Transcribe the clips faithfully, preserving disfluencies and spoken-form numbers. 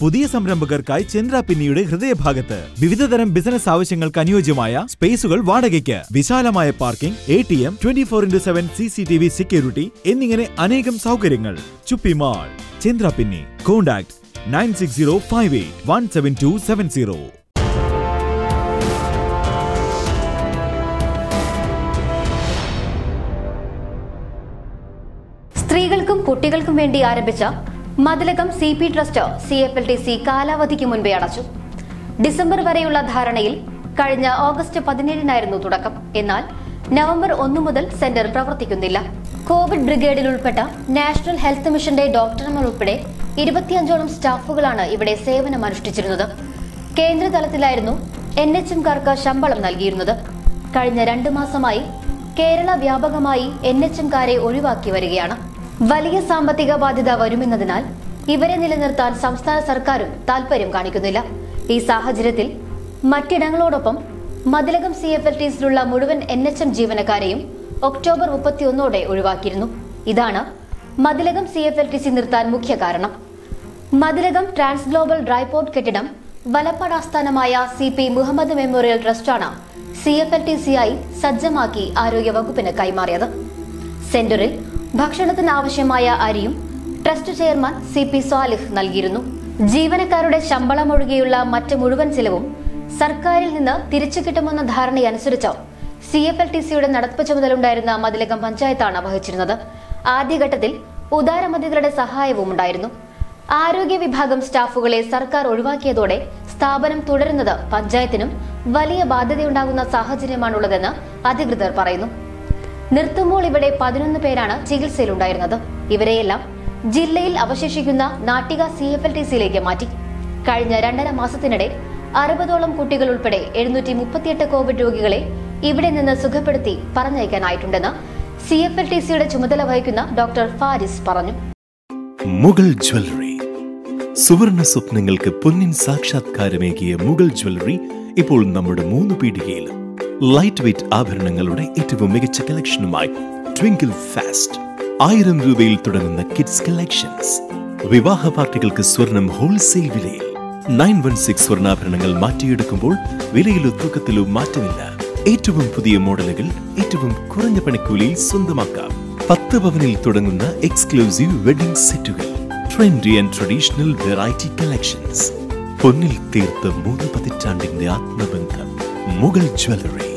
പുതിയ സംരംഭകർക്കായി ചന്ദ്രാപിന്നിയുടെ ഹൃദയഭാഗത്ത് വിവിധതരം ബിസിനസ് ആവശ്യങ്ങൾക്ക് അനുയോജ്യമായ സ്പേസുകൾ വാടകയ്ക്ക്, വിശാലമായ parking, A T M, twenty four into seven C C T V security എന്നിങ്ങനെ അനേകം സൗകര്യങ്ങൾ. ചുപ്പി mall, Chandrapinni. Contact nine six zero five eight one seven two seven zero. സ്ത്രീകൾക്കും കുട്ടികൾക്കും വേണ്ടി ആരംഭിച്ച Mathilakam C P trust C F L T C കാലാവധിക്ക് മുൻപേ അടച്ചു. ഡിസംബർ വരെയുള്ള ധാരണയിൽ കഴിഞ്ഞ ഓഗസ്റ്റ് പതിനേഴിനായിരുന്നു തുടക്കം. എന്നാൽ നവംബർ ഒന്ന് മുതൽ സെന്റർ പ്രവർത്തിക്കുന്നില്ല. കോവിഡ് ബ്രിഗേഡിൽ ഉൾപ്പെട്ട നാഷണൽ ഹെൽത്ത് മിഷന്റെ ഡോക്ടർമാർ ഉൾപ്പെടെ ഇരുപത്തിയഞ്ചോളം സ്റ്റാഫുകളാണ് ഇവിടെ സേവനം അനുഷ്ഠിച്ചിരുന്നത്. കേന്ദ്രതലത്തിലായിരുന്നു എൻ എച്ച് എംകാർക്ക് ശമ്പളം നൽകിയിരുന്നത്. കഴിഞ്ഞ രണ്ടു മാസമായി കേരള വ്യാപകമായി എൻ എച്ച് എംകാരെ ഒഴിവാക്കി വരികയാണ്. വലിയ സാമ്പത്തിക ബാധ്യത വരുമെന്നതിനാൽ ഇവരെ നിലനിർത്താൻ സംസ്ഥാന സർക്കാരും താൽപര്യം കാണിക്കുന്നില്ല. ഈ സാഹചര്യത്തിൽ മറ്റിടങ്ങളോടൊപ്പം മതിലകം സി എഫ് എൽ ടിസിലുള്ള മുഴുവൻ എൻ എച്ച് എം ജീവനക്കാരെയും ഒക്ടോബർ മുപ്പത്തിയൊന്നോടെ ഒഴിവാക്കിയിരുന്നു. ഇതാണ് Mathilakam C F L T C നിർത്താൻ മുഖ്യ കാരണം. മതിലകം ട്രാൻസ് ഗ്ലോബൽ ഡ്രൈപോർട്ട് കെട്ടിടം വലപ്പാട് ആസ്ഥാനമായ സി പി മുഹമ്മദ് മെമ്മോറിയൽ ട്രസ്റ്റാണ് C F L T C ആയി സജ്ജമാക്കി ആരോഗ്യവകുപ്പിന് കൈമാറിയത്. സെന്ററിൽ ഭക്ഷണത്തിനാവശ്യമായ അരിയും trust chairman C P Swalih നൽകിയിരുന്നു. ജീവനക്കാരുടെ ശമ്പളം ഒഴികെയുള്ള മറ്റ് മുഴുവൻ ചിലവും സർക്കാരിൽ നിന്ന് തിരിച്ചു കിട്ടുമെന്ന ധാരണയനുസരിച്ച് സി എഫ് എൽ ടി സിയുടെ നടത്തിപ്പ് ചുമതലുണ്ടായിരുന്ന മതിലകം പഞ്ചായത്താണ് വഹിച്ചിരുന്നത്. ആദ്യഘട്ടത്തിൽ ഉദാരമതികളുടെ സഹായവും ഉണ്ടായിരുന്നു. ആരോഗ്യ വിഭാഗം സ്റ്റാഫുകളെ സർക്കാർ ഒഴിവാക്കിയതോടെ സ്ഥാപനം തുടരുന്നത് പഞ്ചായത്തിനും വലിയ ബാധ്യതയുണ്ടാകുന്ന സാഹചര്യമാണുള്ളതെന്ന് അധികൃതർ പറയുന്നു. നിർത്തുമ്പോൾ ഇവിടെ പതിനൊന്ന് പേരാണ് ചികിത്സയിലുണ്ടായിരുന്നത്. ഇവരെയെല്ലാം ജില്ലയിൽ അവശേഷിക്കുന്ന Nattika C F L T സിയിലേക്ക് മാറ്റി. കഴിഞ്ഞ രണ്ടര മാസത്തിനിടെ അറുപതോളം കുട്ടികൾ ഉൾപ്പെടെ എഴുന്നൂറ്റി മുപ്പത്തിയെട്ട് കോവിഡ് രോഗികളെ ഇവിടെ നിന്ന് സുഖപ്പെടുത്തി പറഞ്ഞയക്കാനായിട്ടുണ്ടെന്ന് സി എഫ് എൽ ടി സിയുടെ ചുമതല വഹിക്കുന്ന ഡോക്ടർ ഫാരിസ് പറഞ്ഞു. മുഗൾ ജ്വല്ലറി, സുവർണ സ്വപ്നങ്ങൾക്ക് പൊന്നിൻ സാക്ഷാത്കാരമേകിയ മുഗൾ ജ്വല്ലറി ഇപ്പോൾ നമ്മുടെ മൂന്ന് പീടികയിൽ. ലൈറ്റ് വെയ്റ്റ് ആഭരണങ്ങളുടെ ഏറ്റവും മികച്ച കളക്ഷനുമായി ട്വിങ്കിൾ ഫാസ്റ്റ്. ആയിരം രൂപയിൽ തുടങ്ങുന്ന കിഡ്സ് കളക്ഷൻസ്. വിവാഹ പാർട്ടികൾക്ക് സ്വർണം ഹോൾസെയിൽ വിലയിൽ. നയൻ വൺ സിക്സ് സ്വർണ്ണാഭരണങ്ങൾ മാറ്റിയെടുക്കുമ്പോൾ വിലയിലോ തൂക്കത്തിലോ മാറ്റമില്ല. ഏറ്റവും പുതിയ മോഡലുകൾ ഏറ്റവും കുറഞ്ഞ പണിക്കൂലിയിൽ സ്വന്തമാക്കാം. പത്ത് പവനിൽ തുടങ്ങുന്ന എക്സ്ക്ലൂസീവ് വെഡിംഗ് സെറ്റുകൾ, trendy and traditional variety collections. പൊന്നിൽ തീർത്ത മൂന്ന് പതിറ്റാണ്ടിന്റെ ആത്മബന്ധം മുഗൾ ജ്വല്ലറി,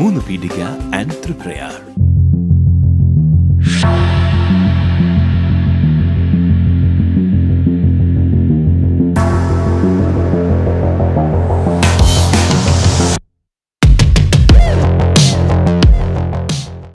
മൂന്ന് പീടിക ആൻഡ് ത്രിപ്രയാർ.